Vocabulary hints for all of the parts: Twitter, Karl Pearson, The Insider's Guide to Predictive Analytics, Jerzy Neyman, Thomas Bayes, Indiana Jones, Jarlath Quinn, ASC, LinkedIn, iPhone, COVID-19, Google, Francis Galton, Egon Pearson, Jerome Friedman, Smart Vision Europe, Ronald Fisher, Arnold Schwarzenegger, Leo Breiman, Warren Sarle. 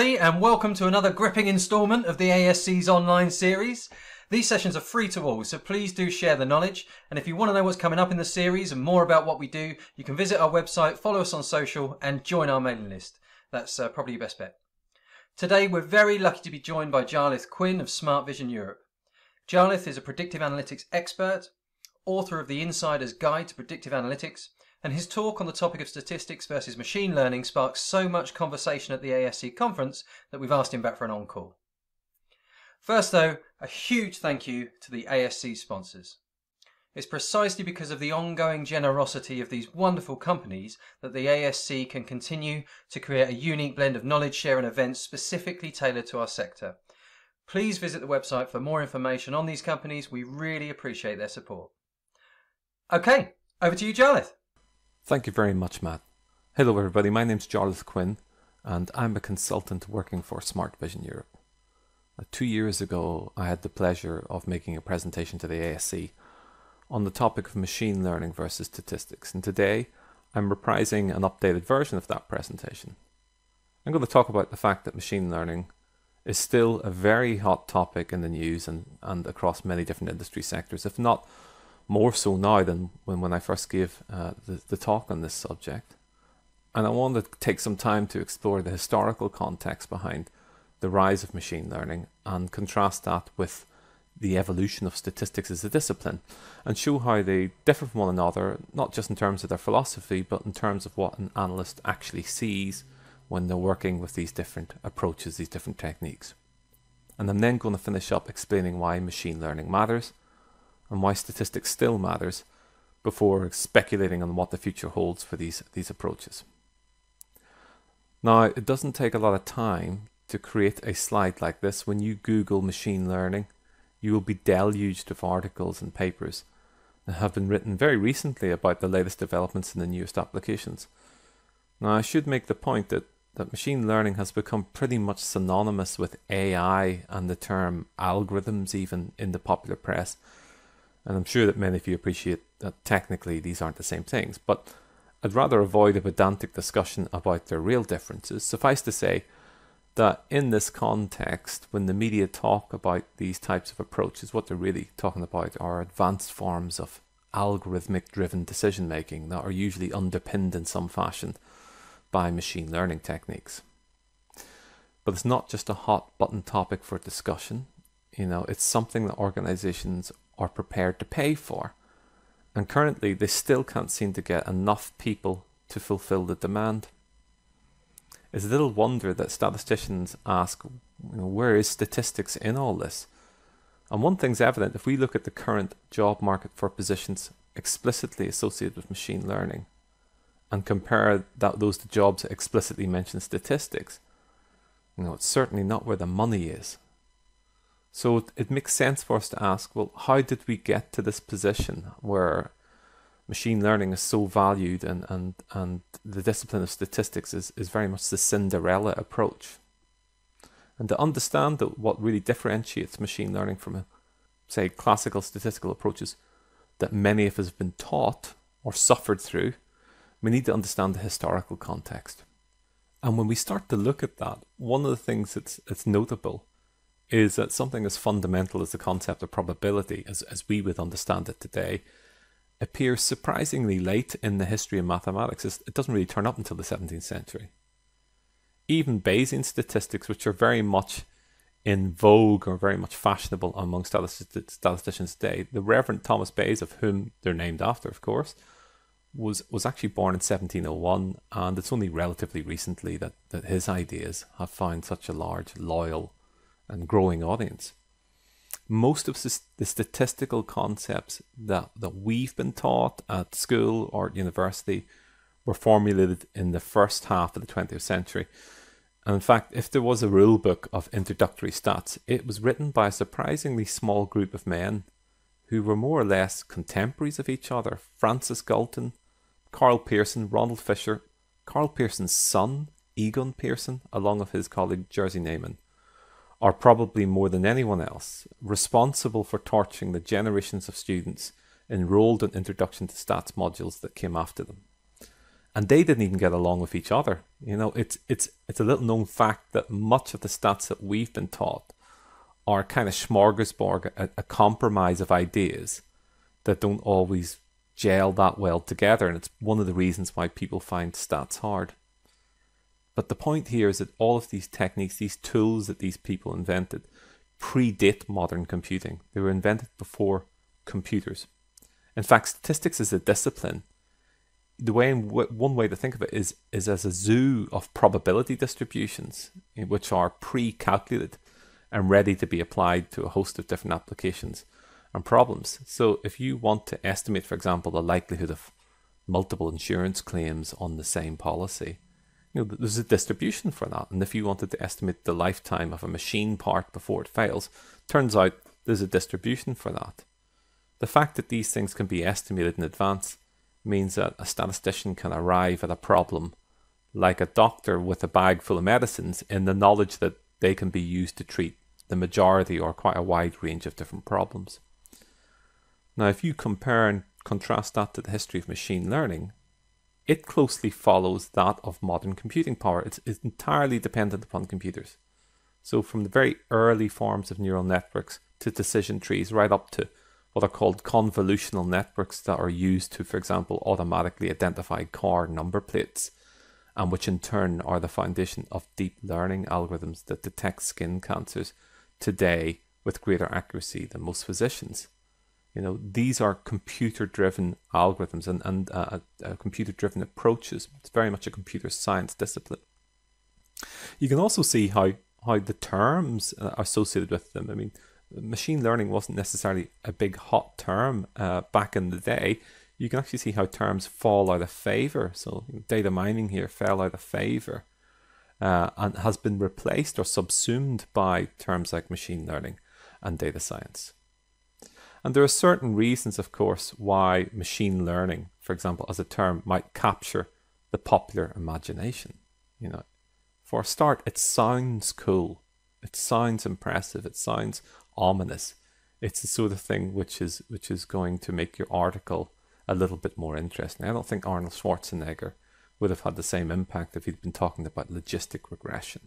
everybody, and welcome to another gripping instalment of the ASC's online series. These sessions are free to all, so please do share the knowledge. And if you want to know what's coming up in the series and more about what we do, you can visit our website, follow us on social, and join our mailing list. That's probably your best bet. Today, we're very lucky to be joined by Jarlath Quinn of Smart Vision Europe. Jarlath is a predictive analytics expert, author of The Insider's Guide to Predictive Analytics, and his talk on the topic of statistics versus machine learning sparked so much conversation at the ASC conference that we've asked him back for an on-call. First, though, a huge thank you to the ASC sponsors. It's precisely because of the ongoing generosity of these wonderful companies that the ASC can continue to create a unique blend of knowledge share and events specifically tailored to our sector. Please visit the website for more information on these companies. We really appreciate their support. Okay, over to you, Jarlath. Thank you very much, Matt. Hello everybody, my name's Jarlath Quinn and I'm a consultant working for Smart Vision Europe. 2 years ago, I had the pleasure of making a presentation to the ASC on the topic of machine learning versus statistics, and today I'm reprising an updated version of that presentation. I'm going to talk about the fact that machine learning is still a very hot topic in the news and across many different industry sectors, if not more so now than when I first gave the talk on this subject. And I wanted to take some time to explore the historical context behind the rise of machine learning and contrast that with the evolution of statistics as a discipline and show how they differ from one another, not just in terms of their philosophy, but in terms of what an analyst actually sees when they're working with these different approaches, these different techniques. And I'm then going to finish up explaining why machine learning matters and why statistics still matters before speculating on what the future holds for these approaches. Now, it doesn't take a lot of time to create a slide like this. When you Google machine learning, you will be deluged with articles and papers that have been written very recently about the latest developments and the newest applications. Now, I should make the point that machine learning has become pretty much synonymous with AI and the term algorithms even in the popular press. And I'm sure that many of you appreciate that technically these aren't the same things, but I'd rather avoid a pedantic discussion about their real differences. Suffice to say that in this context, when the media talk about these types of approaches, what they're really talking about are advanced forms of algorithmic driven decision making that are usually underpinned in some fashion by machine learning techniques. But it's not just a hot button topic for discussion. You know, it's something that organizations are prepared to pay for, and currently they still can't seem to get enough people to fulfill the demand. It's little wonder that statisticians ask, you know, where is statistics in all this? And one thing's evident: if we look at the current job market for positions explicitly associated with machine learning and compare those to jobs that explicitly mention statistics, you know, it's certainly not where the money is. So it makes sense for us to ask, well, how did we get to this position where machine learning is so valued and the discipline of statistics is very much the Cinderella approach? And to understand that what really differentiates machine learning from, say, classical statistical approaches that many of us have been taught or suffered through, we need to understand the historical context. And when we start to look at that, one of the things that's notable is that something as fundamental as the concept of probability, as we would understand it today, appears surprisingly late in the history of mathematics. It doesn't really turn up until the 17th century. Even Bayesian statistics, which are very much in vogue or very much fashionable among statisticians today, the Reverend Thomas Bayes, of whom they're named after, of course, was actually born in 1701, and it's only relatively recently that his ideas have found such a large, loyal, and growing audience. Most of the statistical concepts that we've been taught at school or at university were formulated in the first half of the 20th century. And in fact, if there was a rule book of introductory stats, it was written by a surprisingly small group of men who were more or less contemporaries of each other. Francis Galton, Karl Pearson, Ronald Fisher, Karl Pearson's son, Egon Pearson, along with his colleague Jerzy Neyman, are probably more than anyone else responsible for torturing the generations of students enrolled in Introduction to Stats modules that came after them. and they didn't even get along with each other. You know, it's a little known fact that much of the stats that we've been taught are kind of smorgasbord, a compromise of ideas that don't always gel that well together, and it's one of the reasons why people find stats hard. But the point here is that all of these techniques, these tools that these people invented, predate modern computing. They were invented before computers. In fact, statistics is a discipline. The way, one way to think of it is as a zoo of probability distributions, which are pre-calculated and ready to be applied to a host of different applications and problems. So if you want to estimate, for example, the likelihood of multiple insurance claims on the same policy, you know, there's a distribution for that. And if you wanted to estimate the lifetime of a machine part before it fails, turns out there's a distribution for that. The fact that these things can be estimated in advance means that a statistician can arrive at a problem like a doctor with a bag full of medicines, in the knowledge that they can be used to treat the majority or quite a wide range of different problems. Now, if you compare and contrast that to the history of machine learning, it closely follows that of modern computing power. It's entirely dependent upon computers. So from the very early forms of neural networks to decision trees, right up to what are called convolutional networks that are used to, for example, automatically identify car number plates, and which in turn are the foundation of deep learning algorithms that detect skin cancers today with greater accuracy than most physicians. You know, these are computer-driven algorithms and computer-driven approaches. It's very much a computer science discipline. You can also see how the terms are associated with them. I mean, machine learning wasn't necessarily a big hot term back in the day. You can actually see how terms fall out of favor. So data mining here fell out of favor and has been replaced or subsumed by terms like machine learning and data science. And there are certain reasons, of course, why machine learning, for example, as a term, might capture the popular imagination. You know, for a start, it sounds cool. It sounds impressive. It sounds ominous. It's the sort of thing which is going to make your article a little bit more interesting. I don't think Arnold Schwarzenegger would have had the same impact if he'd been talking about logistic regression.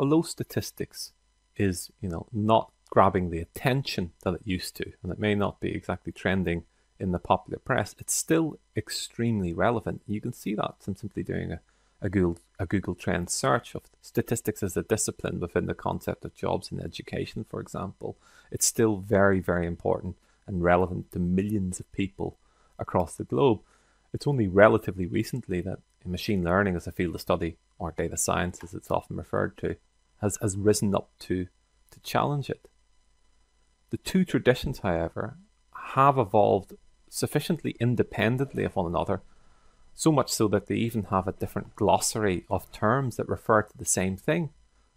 Although statistics is, you know, not grabbing the attention that it used to, and it may not be exactly trending in the popular press, it's still extremely relevant. You can see that from simply doing a Google Trend search of statistics as a discipline within the concept of jobs in education, for example. It's still very, very important and relevant to millions of people across the globe. It's only relatively recently that machine learning as a field of study, or data science as it's often referred to, has risen up to challenge it. The two traditions, however, have evolved sufficiently independently of one another, so much so that they even have a different glossary of terms that refer to the same thing.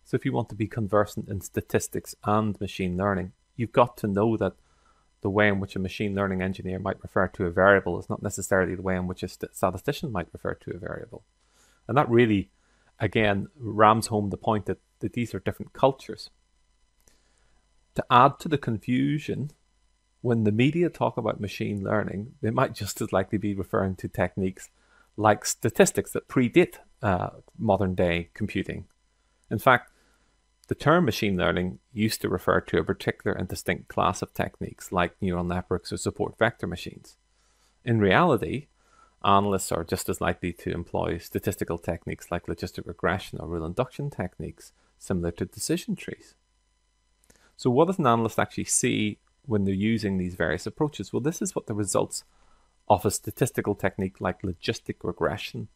So if you want to be conversant in statistics and machine learning, you've got to know that the way in which a machine learning engineer might refer to a variable is not necessarily the way in which a statistician might refer to a variable. And that really, again, rams home the point that these are different cultures. To add to the confusion, when the media talk about machine learning, they might just as likely be referring to techniques like statistics that predate modern day computing. In fact, the term machine learning used to refer to a particular and distinct class of techniques like neural networks or support vector machines. In reality, analysts are just as likely to employ statistical techniques like logistic regression or rule induction techniques similar to decision trees. So what does an analyst actually see when they're using these various approaches? Well, this is what the results of a statistical technique like logistic regression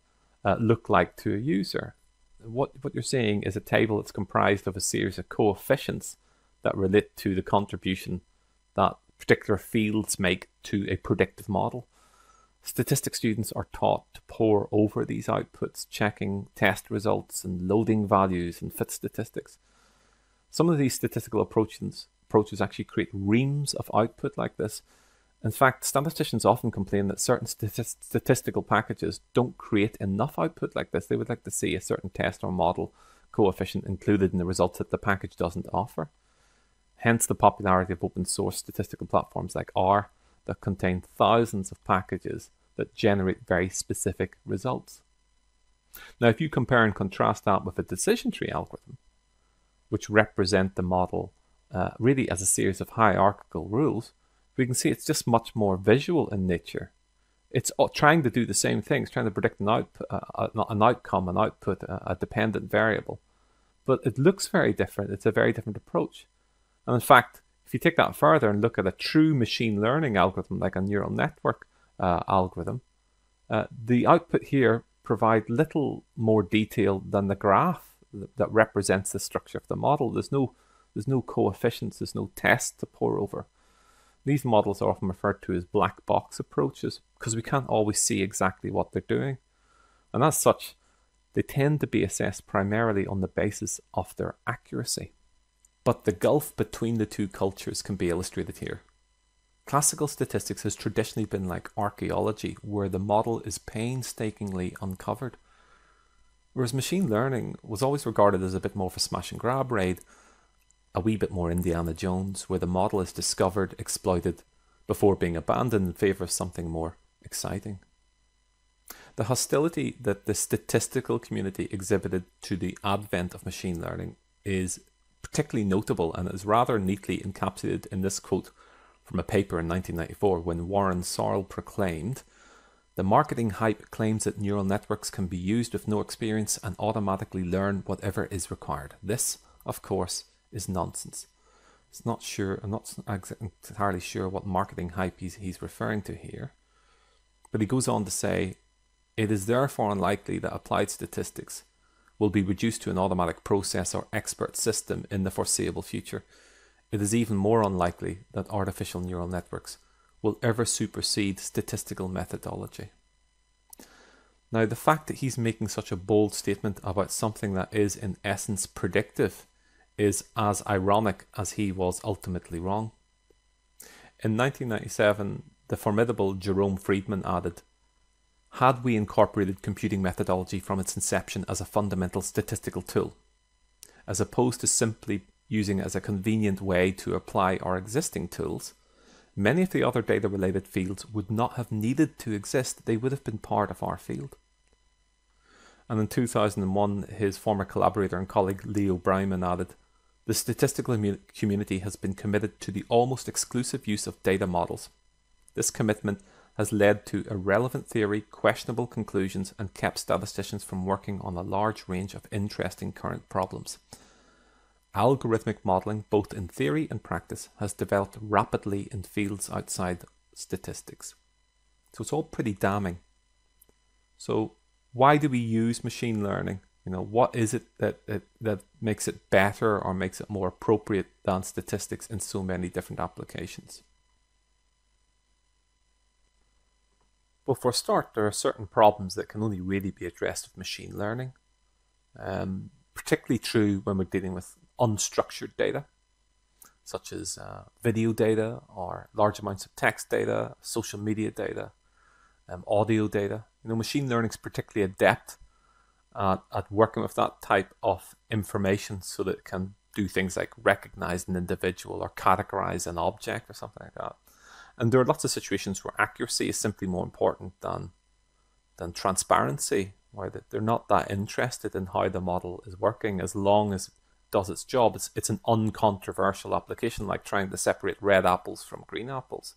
look like to a user. What you're seeing is a table that's comprised of a series of coefficients that relate to the contribution that particular fields make to a predictive model. Statistics students are taught to pore over these outputs, checking test results and loading values and fit statistics. Some of these statistical approaches actually create reams of output like this. In fact, statisticians often complain that certain statistical packages don't create enough output like this. They would like to see a certain test or model coefficient included in the results that the package doesn't offer. Hence the popularity of open source statistical platforms like R that contain thousands of packages that generate very specific results. Now, if you compare and contrast that with a decision tree algorithm, which represent the model really as a series of hierarchical rules, we can see it's just much more visual in nature. It's trying to do the same things, trying to predict an output, a dependent variable. But it looks very different. It's a very different approach. And in fact, if you take that further and look at a true machine learning algorithm, like a neural network algorithm, the output here provide little more detail than the graph that represents the structure of the model. There's no coefficients, there's no tests to pore over. These models are often referred to as black box approaches because we can't always see exactly what they're doing. And as such, they tend to be assessed primarily on the basis of their accuracy. But the gulf between the two cultures can be illustrated here. Classical statistics has traditionally been like archaeology, where the model is painstakingly uncovered. Whereas machine learning was always regarded as a bit more of a smash and grab raid, a wee bit more Indiana Jones, where the model is discovered, exploited, before being abandoned in favour of something more exciting. The hostility that the statistical community exhibited to the advent of machine learning is particularly notable and is rather neatly encapsulated in this quote from a paper in 1994 when Warren Sarle proclaimed, "The marketing hype claims that neural networks can be used with no experience and automatically learn whatever is required. This, of course, is nonsense." It's not sure, I'm not entirely sure what marketing hype he's referring to here, but he goes on to say, "It is therefore unlikely that applied statistics will be reduced to an automatic process or expert system in the foreseeable future. It is even more unlikely that artificial neural networks will ever supersede statistical methodology." Now, the fact that he's making such a bold statement about something that is in essence predictive is as ironic as he was ultimately wrong. In 1997, the formidable Jerome Friedman added, "Had we incorporated computing methodology from its inception as a fundamental statistical tool, as opposed to simply using as a convenient way to apply our existing tools, many of the other data-related fields would not have needed to exist. They would have been part of our field." And in 2001, his former collaborator and colleague Leo Breiman added, "The statistical community has been committed to the almost exclusive use of data models. This commitment has led to irrelevant theory, questionable conclusions, and kept statisticians from working on a large range of interesting current problems. Algorithmic modeling, both in theory and practice, has developed rapidly in fields outside statistics." So it's all pretty damning. So why do we use machine learning? You know, what is it that makes it better or makes it more appropriate than statistics in so many different applications? Well, for a start, there are certain problems that can only really be addressed with machine learning. Particularly true when we're dealing with unstructured data, such as video data or large amounts of text data, social media data, audio data. You know, machine learning is particularly adept at working with that type of information so that it can do things like recognize an individual or categorize an object or something like that. And there are lots of situations where accuracy is simply more important than transparency, where they're not that interested in how the model is working as long as it does its job. It's an uncontroversial application, like trying to separate red apples from green apples.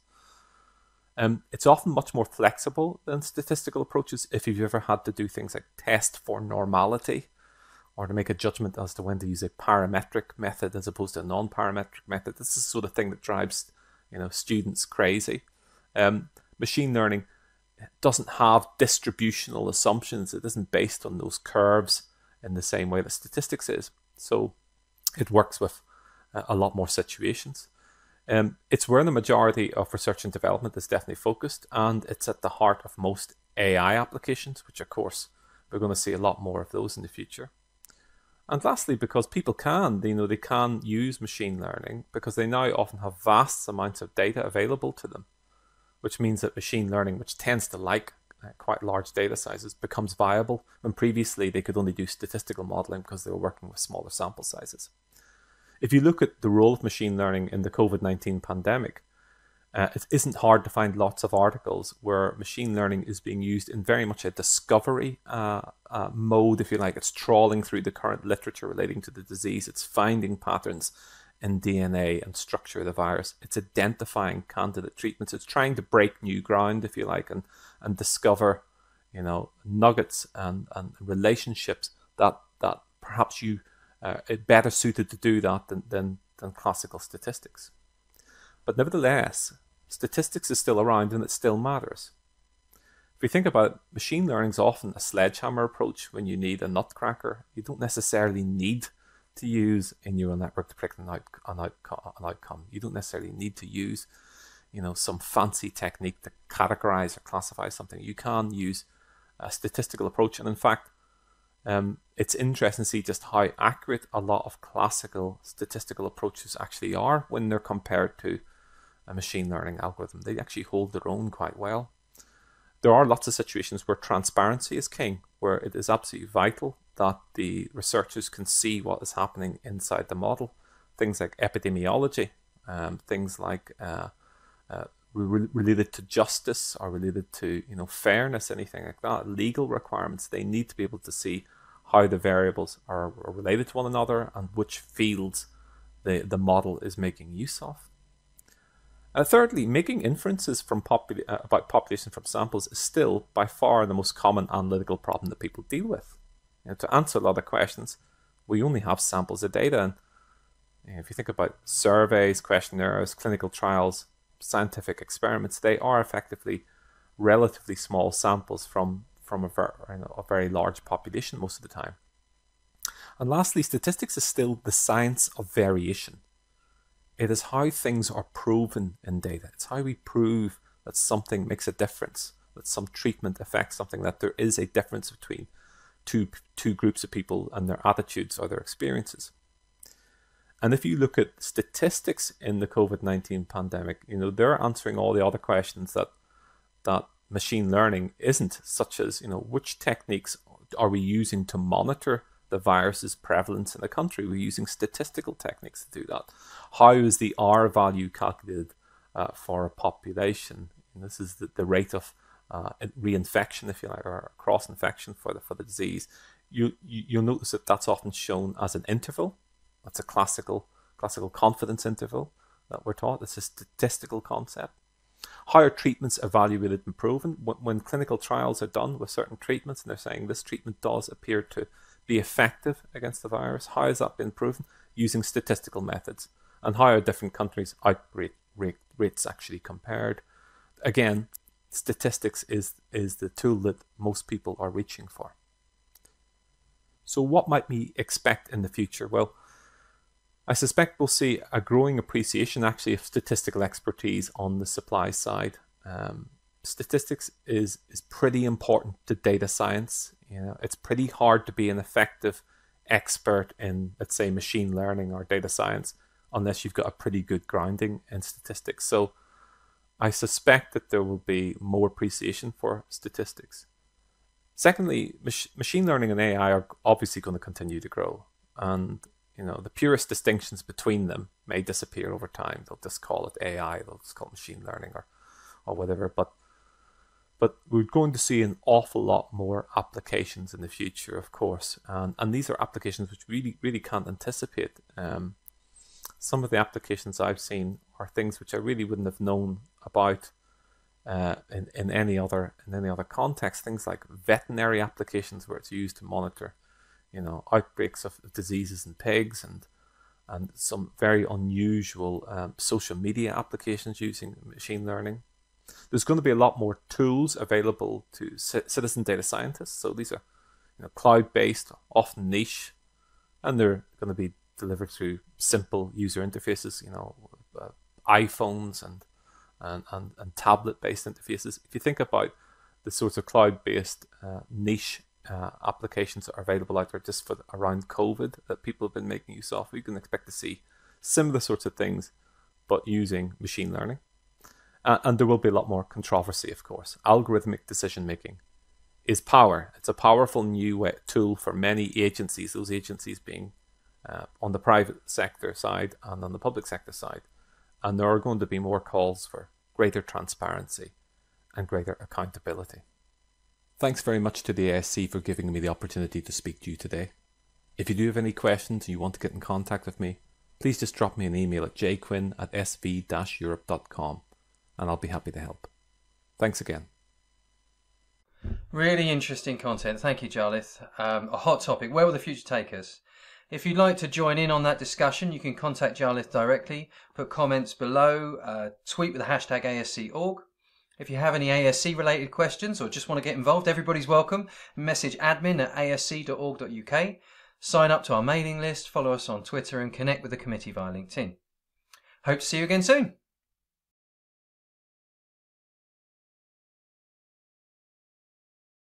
It's often much more flexible than statistical approaches if you've ever had to do things like test for normality or to make a judgment as to when to use a parametric method as opposed to a non-parametric method. This is the sort of thing that drives, you know, students crazy. Machine learning doesn't have distributional assumptions. It isn't based on those curves in the same way that statistics is. So it works with a lot more situations. It's where the majority of research and development is definitely focused, and it's at the heart of most AI applications, which of course we're going to see a lot more of those in the future. And lastly, because people can, you know, they can use machine learning because they now often have vast amounts of data available to them, which means that machine learning, which tends to like quite large data sizes, becomes viable when previously they could only do statistical modeling because they were working with smaller sample sizes. If you look at the role of machine learning in the COVID-19 pandemic, It isn't hard to find lots of articles where machine learning is being used in very much a discovery mode, if you like. It's trawling through the current literature relating to the disease. It's finding patterns in DNA and structure of the virus. It's identifying candidate treatments. It's trying to break new ground, if you like, and discover, you know, nuggets and relationships that perhaps you are better suited to do that than classical statistics. But nevertheless, statistics is still around and it still matters. If you think about it, machine learning is often a sledgehammer approach when you need a nutcracker. You don't necessarily need to use a neural network to predict an outcome. You don't necessarily need to use, you know, some fancy technique to categorize or classify something. You can use a statistical approach. And in fact, it's interesting to see just how accurate a lot of classical statistical approaches actually are when they're compared to a machine learning algorithm. They actually hold their own quite well. There are lots of situations where transparency is king, where it is absolutely vital that the researchers can see what is happening inside the model. Things like epidemiology, things like related to justice or related to, you know, fairness, anything like that. Legal requirements, they need to be able to see how the variables are related to one another and which fields the model is making use of. Thirdly, making inferences from population from samples is still by far the most common analytical problem that people deal with. You know, to answer a lot of questions, we only have samples of data. And, you know, if you think about surveys, questionnaires, clinical trials, scientific experiments, they are effectively relatively small samples from a very large population most of the time. And lastly, statistics is still the science of variation. It is how things are proven in data. It's how we prove that something makes a difference, that some treatment affects something, that there is a difference between two groups of people and their attitudes or their experiences. And if you look at statistics in the COVID-19 pandemic, you know, they're answering all the other questions that machine learning isn't, such as, you know, which techniques are we using to monitor the virus's prevalence in the country? We're using statistical techniques to do that. How is the R value calculated for a population? And this is the rate of reinfection, if you like, or cross-infection for the disease. You'll notice that that's often shown as an interval. That's a classical confidence interval that we're taught. It's a statistical concept. How are treatments evaluated and proven? When clinical trials are done with certain treatments and they're saying this treatment does appear to be effective against the virus, how has that been proven? Using statistical methods. And how are different countries' outbreak rates actually compared? Again, statistics is the tool that most people are reaching for. So what might we expect in the future? Well, I suspect we'll see a growing appreciation actually of statistical expertise on the supply side. Statistics is pretty important to data science. You know, it's pretty hard to be an effective expert in, let's say, machine learning or data science unless you've got a pretty good grounding in statistics. So I suspect that there will be more appreciation for statistics. Secondly, machine learning and AI are obviously going to continue to grow, and you know, the purest distinctions between them may disappear over time. They'll just call it AI, they'll just call it machine learning or whatever. But we're going to see an awful lot more applications in the future, of course. And these are applications which really, really can't anticipate. Some of the applications I've seen are things which I really wouldn't have known about in any other context. Things like veterinary applications where it's used to monitor, you know, outbreaks of diseases in pigs, and some very unusual social media applications using machine learning. There's going to be a lot more tools available to citizen data scientists. So these are, you know, cloud-based, often niche, and they're going to be delivered through simple user interfaces. You know, iPhones and tablet-based interfaces. If you think about the sorts of cloud-based niche applications that are available out there just for around COVID that people have been making use of, we can expect to see similar sorts of things, but using machine learning. And there will be a lot more controversy, of course. Algorithmic decision making is power. It's a powerful new tool for many agencies, those agencies being on the private sector side and on the public sector side. And there are going to be more calls for greater transparency, and greater accountability. Thanks very much to the ASC for giving me the opportunity to speak to you today. If you do have any questions and you want to get in contact with me, please just drop me an email at jquinn@sv-europe.com and I'll be happy to help. Thanks again. Really interesting content. Thank you, Jarlath. A hot topic. Where will the future take us? If you'd like to join in on that discussion, you can contact Jarlath directly, put comments below, tweet with the hashtag ASC.org. If you have any ASC-related questions or just want to get involved, everybody's welcome. Message admin@asc.org.uk. Sign up to our mailing list, follow us on Twitter, and connect with the committee via LinkedIn. Hope to see you again soon.